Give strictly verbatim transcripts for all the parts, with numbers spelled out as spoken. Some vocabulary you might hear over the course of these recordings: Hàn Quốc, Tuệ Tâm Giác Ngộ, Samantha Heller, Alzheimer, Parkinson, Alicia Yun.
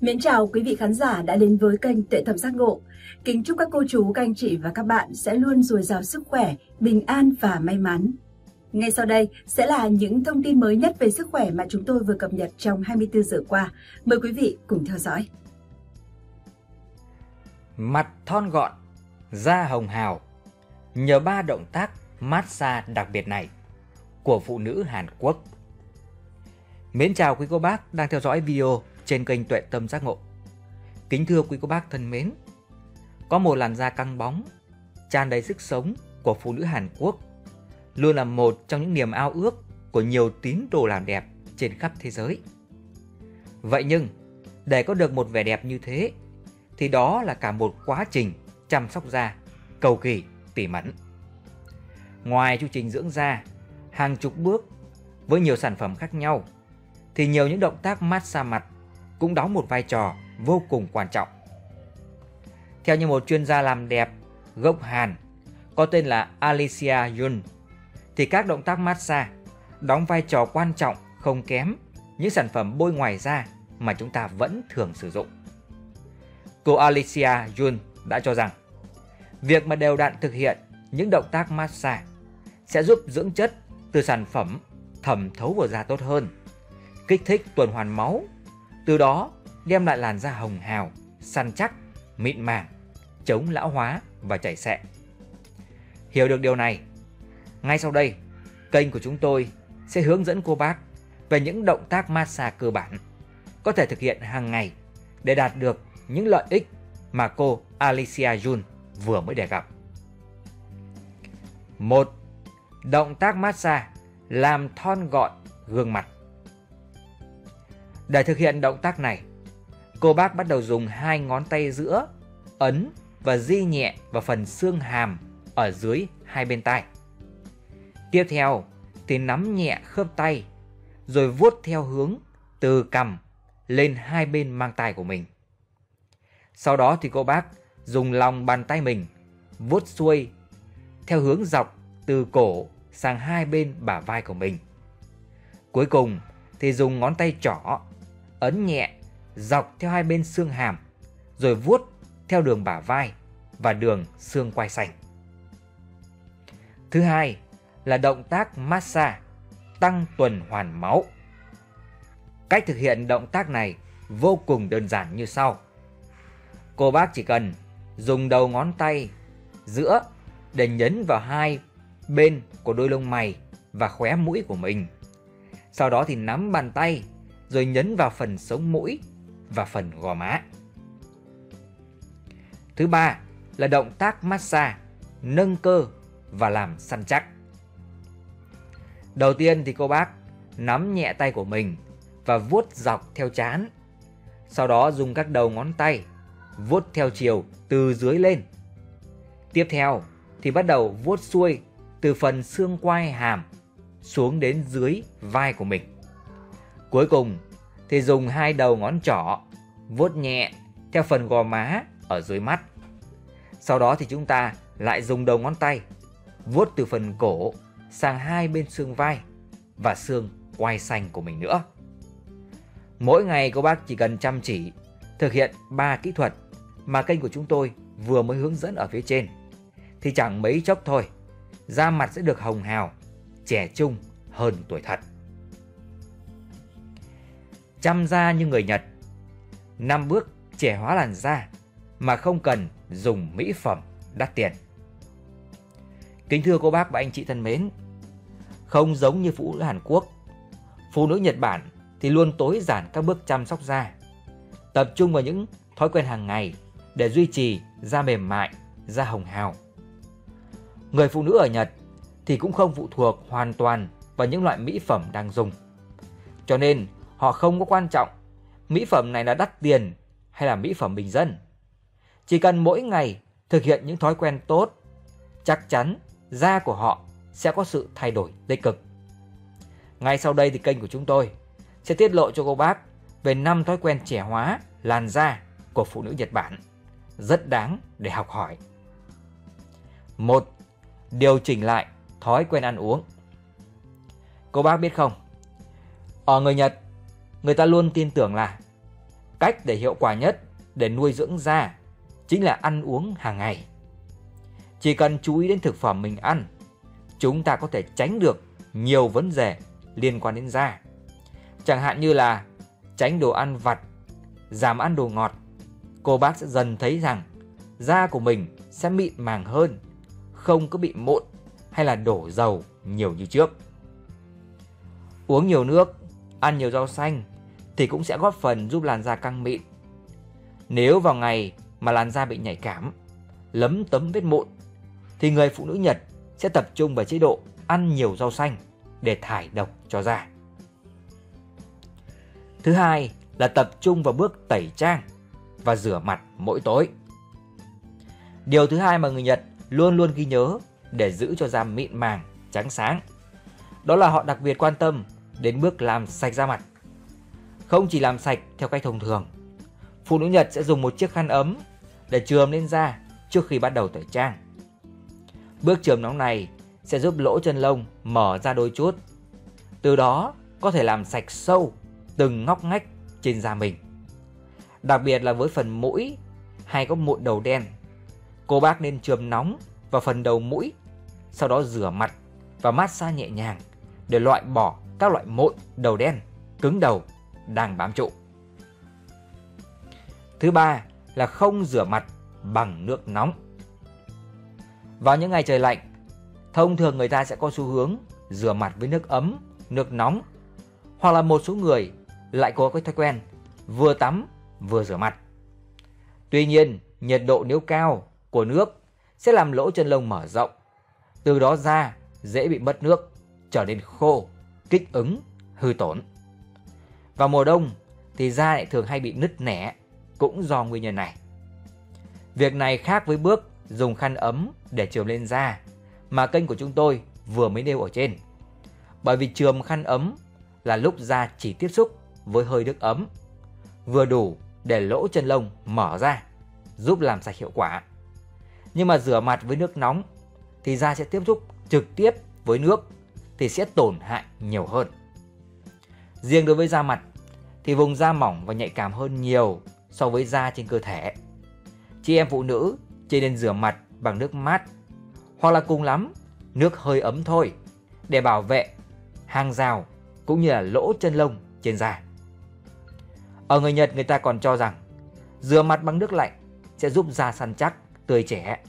Mến chào quý vị khán giả đã đến với kênh Tuệ Tâm Giác Ngộ. Kính chúc các cô chú, các anh chị và các bạn sẽ luôn dồi dào sức khỏe, bình an và may mắn. Ngay sau đây sẽ là những thông tin mới nhất về sức khỏe mà chúng tôi vừa cập nhật trong hai mươi tư giờ qua. Mời quý vị cùng theo dõi. Mặt thon gọn, da hồng hào nhờ ba động tác massage đặc biệt này của phụ nữ Hàn Quốc. Mến chào quý cô bác đang theo dõi video trên kênh Tuệ Tâm Giác Ngộ. Kính thưa quý cô bác thân mến, có một làn da căng bóng, tràn đầy sức sống của phụ nữ Hàn Quốc luôn là một trong những niềm ao ước của nhiều tín đồ làm đẹp trên khắp thế giới. Vậy nhưng, để có được một vẻ đẹp như thế thì đó là cả một quá trình chăm sóc da cầu kỳ tỉ mẩn. Ngoài chu trình dưỡng da hàng chục bước với nhiều sản phẩm khác nhau thì nhiều những động tác massage mặt cũng đóng một vai trò vô cùng quan trọng. Theo như một chuyên gia làm đẹp gốc Hàn có tên là Alicia Yun, thì các động tác massage đóng vai trò quan trọng không kém những sản phẩm bôi ngoài da mà chúng ta vẫn thường sử dụng. Cô Alicia Yun đã cho rằng việc mà đều đặn thực hiện những động tác massage sẽ giúp dưỡng chất từ sản phẩm thẩm thấu vào da tốt hơn, kích thích tuần hoàn máu, từ đó đem lại làn da hồng hào, săn chắc, mịn màng, chống lão hóa và chảy xệ. Hiểu được điều này, ngay sau đây, kênh của chúng tôi sẽ hướng dẫn cô bác về những động tác massage cơ bản có thể thực hiện hàng ngày để đạt được những lợi ích mà cô Alicia Yun vừa mới đề cập. một. Động tác massage làm thon gọn gương mặt. Để thực hiện động tác này, cô bác bắt đầu dùng hai ngón tay giữa ấn và di nhẹ vào phần xương hàm ở dưới hai bên tai. Tiếp theo thì nắm nhẹ khớp tay rồi vuốt theo hướng từ cằm lên hai bên mang tai của mình. Sau đó thì cô bác dùng lòng bàn tay mình vuốt xuôi theo hướng dọc từ cổ sang hai bên bả vai của mình. Cuối cùng thì dùng ngón tay trỏ ấn nhẹ dọc theo hai bên xương hàm rồi vuốt theo đường bả vai và đường xương quai xanh. Thứ hai là động tác massage tăng tuần hoàn máu. Cách thực hiện động tác này vô cùng đơn giản như sau. Cô bác chỉ cần dùng đầu ngón tay giữa để nhấn vào hai bên của đôi lông mày và khóe mũi của mình. Sau đó thì nắm bàn tay rồi nhấn vào phần sống mũi và phần gò má. Thứ ba là động tác massage nâng cơ và làm săn chắc. Đầu tiên thì cô bác nắm nhẹ tay của mình và vuốt dọc theo trán. Sau đó dùng các đầu ngón tay vuốt theo chiều từ dưới lên. Tiếp theo thì bắt đầu vuốt xuôi từ phần xương quai hàm xuống đến dưới vai của mình. Cuối cùng thì dùng hai đầu ngón trỏ vuốt nhẹ theo phần gò má ở dưới mắt. Sau đó thì chúng ta lại dùng đầu ngón tay vuốt từ phần cổ sang hai bên xương vai và xương quai xanh của mình nữa. Mỗi ngày cô bác chỉ cần chăm chỉ thực hiện ba kỹ thuật mà kênh của chúng tôi vừa mới hướng dẫn ở phía trên thì chẳng mấy chốc thôi, da mặt sẽ được hồng hào, trẻ trung hơn tuổi thật. Chăm da như người Nhật, năm bước trẻ hóa làn da mà không cần dùng mỹ phẩm đắt tiền. Kính thưa cô bác và anh chị thân mến, không giống như phụ nữ Hàn Quốc, phụ nữ Nhật Bản thì luôn tối giản các bước chăm sóc da, tập trung vào những thói quen hàng ngày để duy trì da mềm mại, da hồng hào. Người phụ nữ ở Nhật thì cũng không phụ thuộc hoàn toàn vào những loại mỹ phẩm đang dùng, cho nên họ không có quan trọng mỹ phẩm này là đắt tiền hay là mỹ phẩm bình dân. Chỉ cần mỗi ngày thực hiện những thói quen tốt, chắc chắn da của họ sẽ có sự thay đổi tích cực. Ngay sau đây thì kênh của chúng tôi sẽ tiết lộ cho cô bác về năm thói quen trẻ hóa làn da của phụ nữ Nhật Bản rất đáng để học hỏi. một. Điều chỉnh lại thói quen ăn uống. Cô bác biết không, ở người Nhật, người ta luôn tin tưởng là Cách để hiệu quả nhất để nuôi dưỡng da chính là ăn uống hàng ngày. Chỉ cần chú ý đến thực phẩm mình ăn, chúng ta có thể tránh được nhiều vấn đề liên quan đến da. Chẳng hạn như là tránh đồ ăn vặt, giảm ăn đồ ngọt. Cô bác sẽ dần thấy rằng da của mình sẽ mịn màng hơn, không có bị mụn hay là đổ dầu nhiều như trước. Uống nhiều nước, ăn nhiều rau xanh thì cũng sẽ góp phần giúp làn da căng mịn. Nếu vào ngày mà làn da bị nhạy cảm, lấm tấm vết mụn, thì người phụ nữ Nhật sẽ tập trung vào chế độ ăn nhiều rau xanh để thải độc cho da. Thứ hai là tập trung vào bước tẩy trang và rửa mặt mỗi tối. Điều thứ hai mà người Nhật luôn luôn ghi nhớ để giữ cho da mịn màng, trắng sáng, đó là họ đặc biệt quan tâm đến bước làm sạch da mặt. Không chỉ làm sạch theo cách thông thường, phụ nữ Nhật sẽ dùng một chiếc khăn ấm để chườm lên da trước khi bắt đầu tẩy trang. Bước chườm nóng này sẽ giúp lỗ chân lông mở ra đôi chút, từ đó có thể làm sạch sâu từng ngóc ngách trên da mình. Đặc biệt là với phần mũi hay có mụn đầu đen, cô bác nên chườm nóng vào phần đầu mũi, sau đó rửa mặt và massage nhẹ nhàng để loại bỏ các loại mụn đầu đen, cứng đầu đang bám trụ. Thứ ba là không rửa mặt bằng nước nóng. Vào những ngày trời lạnh, thông thường người ta sẽ có xu hướng rửa mặt với nước ấm, nước nóng, hoặc là một số người lại có cái thói quen vừa tắm vừa rửa mặt. Tuy nhiên, nhiệt độ nếu cao của nước sẽ làm lỗ chân lông mở rộng, từ đó da dễ bị mất nước, trở nên khô, kích ứng, hư tổn. Vào mùa đông thì da lại thường hay bị nứt nẻ cũng do nguyên nhân này. Việc này khác với bước dùng khăn ấm để chườm lên da mà kênh của chúng tôi vừa mới nêu ở trên. Bởi vì chườm khăn ấm là lúc da chỉ tiếp xúc với hơi nước ấm, vừa đủ để lỗ chân lông mở ra, giúp làm sạch hiệu quả. Nhưng mà rửa mặt với nước nóng thì da sẽ tiếp xúc trực tiếp với nước thì sẽ tổn hại nhiều hơn. Riêng đối với da mặt thì vùng da mỏng và nhạy cảm hơn nhiều so với da trên cơ thể. Chị em phụ nữ chỉ nên rửa mặt bằng nước mát hoặc là cùng lắm nước hơi ấm thôi để bảo vệ hàng rào cũng như là lỗ chân lông trên da. Ở người Nhật, người ta còn cho rằng rửa mặt bằng nước lạnh sẽ giúp da săn chắc, tươi trẻ,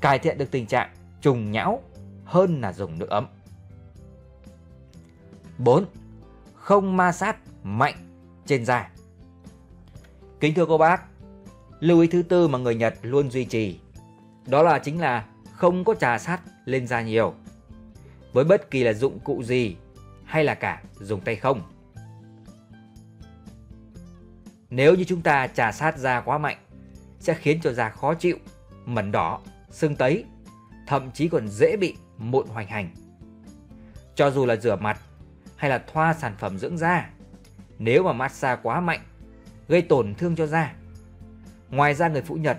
cải thiện được tình trạng trùng nhão hơn là dùng nước ấm. bốn. Không ma sát mạnh trên da. Kính thưa cô bác, lưu ý thứ tư mà người Nhật luôn duy trì đó là chính là không có chà sát lên da nhiều với bất kỳ là dụng cụ gì hay là cả dùng tay không. Nếu như chúng ta chà sát da quá mạnh sẽ khiến cho da khó chịu, mẩn đỏ, sưng tấy, thậm chí còn dễ bị mụn hoành hành. Cho dù là rửa mặt hay là thoa sản phẩm dưỡng da, nếu mà massage quá mạnh gây tổn thương cho da. Ngoài ra, người phụ Nhật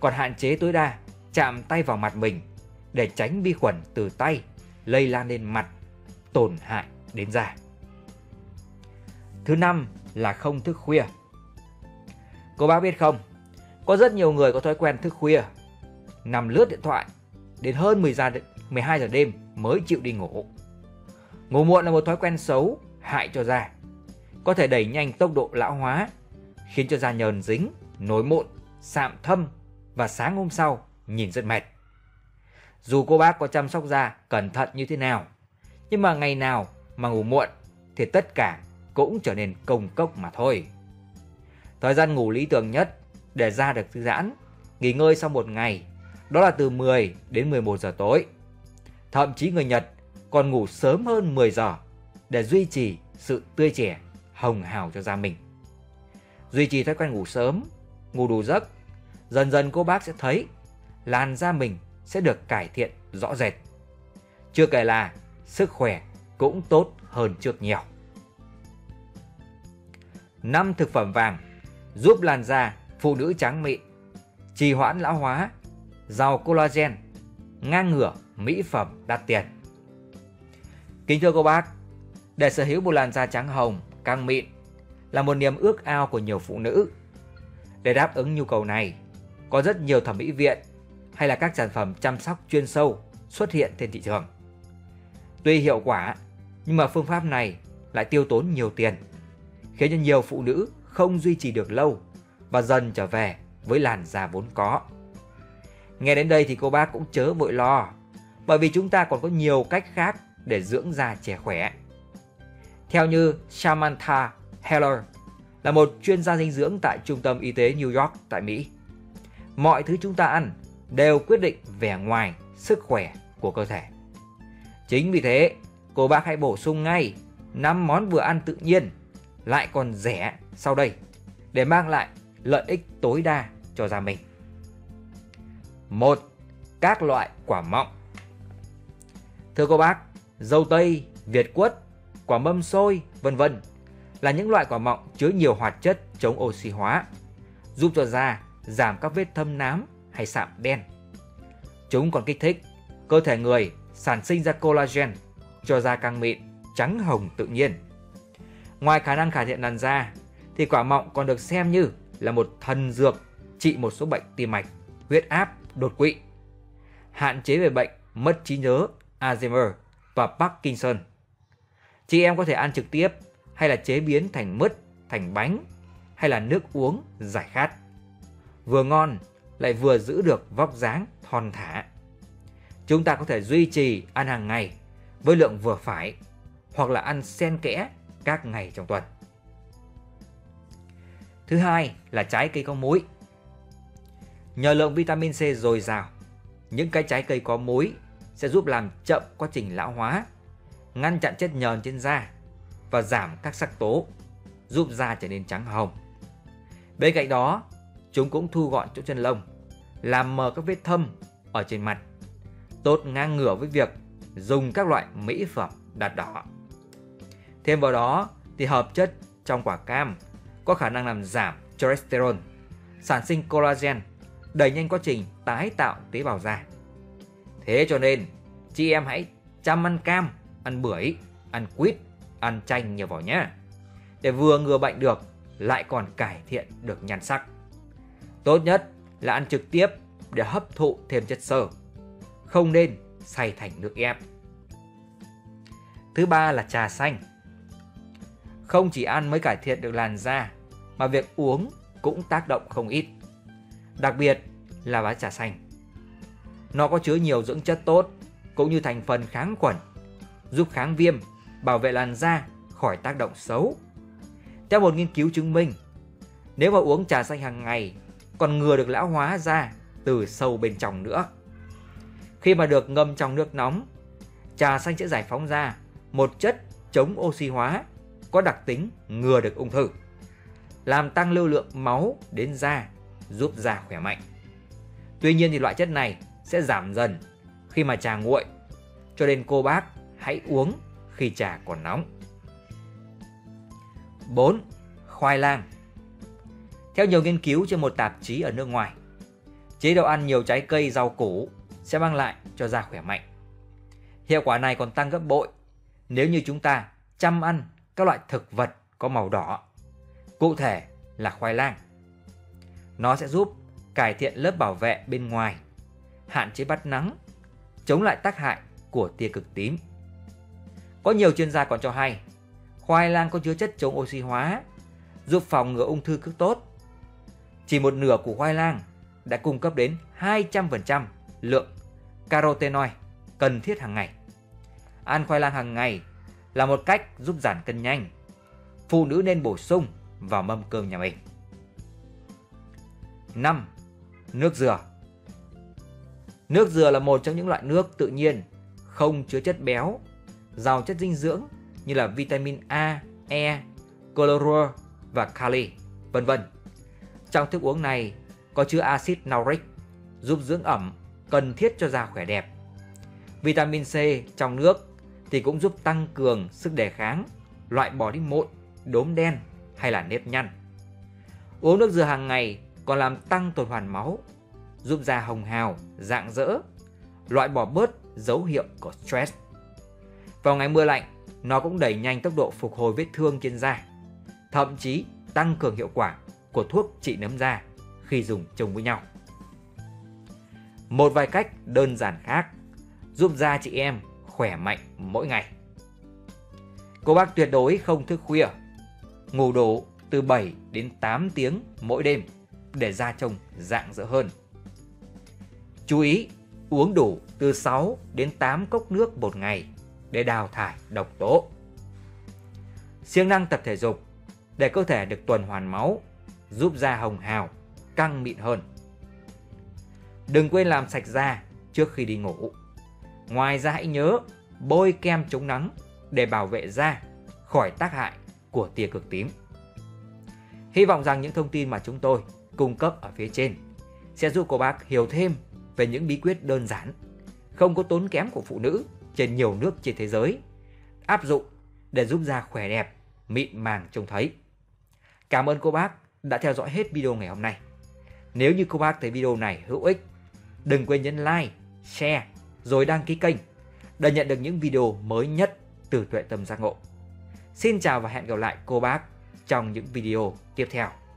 còn hạn chế tối đa chạm tay vào mặt mình để tránh vi khuẩn từ tay lây lan lên mặt, tổn hại đến da. Thứ năm là không thức khuya. Cô bác biết không, có rất nhiều người có thói quen thức khuya, nằm lướt điện thoại đến hơn mười giờ, mười hai giờ đêm mới chịu đi ngủ. Ngủ muộn là một thói quen xấu hại cho da, có thể đẩy nhanh tốc độ lão hóa, khiến cho da nhờn dính, nổi mụn, sạm thâm và sáng hôm sau nhìn rất mệt. Dù cô bác có chăm sóc da cẩn thận như thế nào, nhưng mà ngày nào mà ngủ muộn thì tất cả cũng trở nên công cốc mà thôi. Thời gian ngủ lý tưởng nhất để da được thư giãn, nghỉ ngơi sau một ngày đó là từ mười đến mười một giờ tối. Thậm chí người Nhật còn ngủ sớm hơn mười giờ để duy trì sự tươi trẻ, hồng hào cho da mình. Duy trì thói quen ngủ sớm, ngủ đủ giấc, dần dần cô bác sẽ thấy làn da mình sẽ được cải thiện rõ rệt. Chưa kể là sức khỏe cũng tốt hơn trước nhiều. Năm thực phẩm vàng giúp làn da phụ nữ trắng mịn, trì hoãn lão hóa, giàu collagen, ngang ngửa mỹ phẩm đắt tiền. Kính thưa cô bác, để sở hữu một làn da trắng hồng, căng mịn là một niềm ước ao của nhiều phụ nữ. Để đáp ứng nhu cầu này, có rất nhiều thẩm mỹ viện hay là các sản phẩm chăm sóc chuyên sâu xuất hiện trên thị trường. Tuy hiệu quả, nhưng mà phương pháp này lại tiêu tốn nhiều tiền, khiến cho nhiều phụ nữ không duy trì được lâu và dần trở về với làn da vốn có. Nghe đến đây thì cô bác cũng chớ vội lo, bởi vì chúng ta còn có nhiều cách khác để dưỡng da trẻ khỏe. Theo như Samantha Heller, là một chuyên gia dinh dưỡng tại Trung tâm Y tế New York tại Mỹ, mọi thứ chúng ta ăn đều quyết định vẻ ngoài, sức khỏe của cơ thể. Chính vì thế, cô bác hãy bổ sung ngay năm món vừa ăn tự nhiên lại còn rẻ sau đây để mang lại lợi ích tối đa cho da mình. một. Các loại quả mọng. Thưa cô bác, dâu tây, việt quất, quả mâm xôi, vân vân là những loại quả mọng chứa nhiều hoạt chất chống oxy hóa, giúp cho da giảm các vết thâm nám hay sạm đen. Chúng còn kích thích cơ thể người sản sinh ra collagen, cho da căng mịn, trắng hồng tự nhiên. Ngoài khả năng cải thiện làn da, thì quả mọng còn được xem như là một thần dược trị một số bệnh tim mạch, huyết áp, đột quỵ, hạn chế về bệnh mất trí nhớ, Alzheimer và Parkinson. Chị em có thể ăn trực tiếp hay là chế biến thành mứt, thành bánh hay là nước uống giải khát. Vừa ngon lại vừa giữ được vóc dáng thon thả. Chúng ta có thể duy trì ăn hàng ngày với lượng vừa phải hoặc là ăn xen kẽ các ngày trong tuần. Thứ hai là trái cây có muối. Nhờ lượng vitamin C dồi dào, những cái trái cây có muối sẽ giúp làm chậm quá trình lão hóa, ngăn chặn chất nhờn trên da và giảm các sắc tố, giúp da trở nên trắng hồng. Bên cạnh đó, chúng cũng thu gọn chỗ chân lông, làm mờ các vết thâm ở trên mặt, tốt ngang ngửa với việc dùng các loại mỹ phẩm đắt đỏ. Thêm vào đó thì hợp chất trong quả cam có khả năng làm giảm cholesterol, sản sinh collagen, đẩy nhanh quá trình tái tạo tế bào da. Thế cho nên, chị em hãy chăm ăn cam, ăn bưởi, ăn quýt, ăn chanh nhiều vào nhé, để vừa ngừa bệnh được lại còn cải thiện được nhan sắc. Tốt nhất là ăn trực tiếp để hấp thụ thêm chất xơ, không nên xay thành nước ép. Thứ ba là trà xanh. Không chỉ ăn mới cải thiện được làn da, mà việc uống cũng tác động không ít, đặc biệt là với trà xanh. Nó có chứa nhiều dưỡng chất tốt cũng như thành phần kháng khuẩn, giúp kháng viêm, bảo vệ làn da khỏi tác động xấu. Theo một nghiên cứu chứng minh, nếu mà uống trà xanh hàng ngày còn ngừa được lão hóa da từ sâu bên trong nữa. Khi mà được ngâm trong nước nóng, trà xanh sẽ giải phóng ra một chất chống oxy hóa có đặc tính ngừa được ung thư, làm tăng lưu lượng máu đến da, giúp da khỏe mạnh. Tuy nhiên thì loại chất này sẽ giảm dần khi mà trà nguội, cho nên cô bác hãy uống khi trà còn nóng. bốn. Khoai lang. Theo nhiều nghiên cứu trên một tạp chí ở nước ngoài, chế độ ăn nhiều trái cây, rau củ sẽ mang lại cho da khỏe mạnh. Hiệu quả này còn tăng gấp bội nếu như chúng ta chăm ăn các loại thực vật có màu đỏ, cụ thể là khoai lang. Nó sẽ giúp cải thiện lớp bảo vệ bên ngoài, hạn chế bắt nắng, chống lại tác hại của tia cực tím. Có nhiều chuyên gia còn cho hay, khoai lang có chứa chất chống oxy hóa, giúp phòng ngừa ung thư cực tốt. Chỉ một nửa của khoai lang đã cung cấp đến hai trăm phần trăm lượng carotenoid cần thiết hàng ngày. Ăn khoai lang hàng ngày là một cách giúp giảm cân nhanh. Phụ nữ nên bổ sung vào mâm cơm nhà mình. năm. Nước dừa. Nước dừa là một trong những loại nước tự nhiên không chứa chất béo, giàu chất dinh dưỡng như là vitamin A, E, chlorua và kali, vân vân. Trong thức uống này có chứa axit nauric, giúp dưỡng ẩm cần thiết cho da khỏe đẹp. Vitamin C trong nước thì cũng giúp tăng cường sức đề kháng, loại bỏ đi mụn, đốm đen hay là nếp nhăn. Uống nước dừa hàng ngày còn làm tăng tuần hoàn máu, giúp da hồng hào, rạng rỡ, loại bỏ bớt dấu hiệu của stress. Vào ngày mưa lạnh, nó cũng đẩy nhanh tốc độ phục hồi vết thương trên da, thậm chí tăng cường hiệu quả của thuốc trị nấm da khi dùng chung với nhau. Một vài cách đơn giản khác giúp da chị em khỏe mạnh mỗi ngày. Cô bác tuyệt đối không thức khuya, ngủ đủ từ bảy đến tám tiếng mỗi đêm để da trông rạng rỡ hơn. Chú ý uống đủ từ sáu đến tám cốc nước một ngày để đào thải độc tố. Siêng năng tập thể dục để cơ thể được tuần hoàn máu, giúp da hồng hào, căng mịn hơn. Đừng quên làm sạch da trước khi đi ngủ. Ngoài ra hãy nhớ bôi kem chống nắng để bảo vệ da khỏi tác hại của tia cực tím. Hy vọng rằng những thông tin mà chúng tôi cung cấp ở phía trên sẽ giúp cô bác hiểu thêm về những bí quyết đơn giản, không có tốn kém của phụ nữ trên nhiều nước trên thế giới, áp dụng để giúp da khỏe đẹp, mịn màng trông thấy. Cảm ơn cô bác đã theo dõi hết video ngày hôm nay. Nếu như cô bác thấy video này hữu ích, đừng quên nhấn like, share rồi đăng ký kênh để nhận được những video mới nhất từ Tuệ Tâm Giác Ngộ. Xin chào và hẹn gặp lại cô bác trong những video tiếp theo.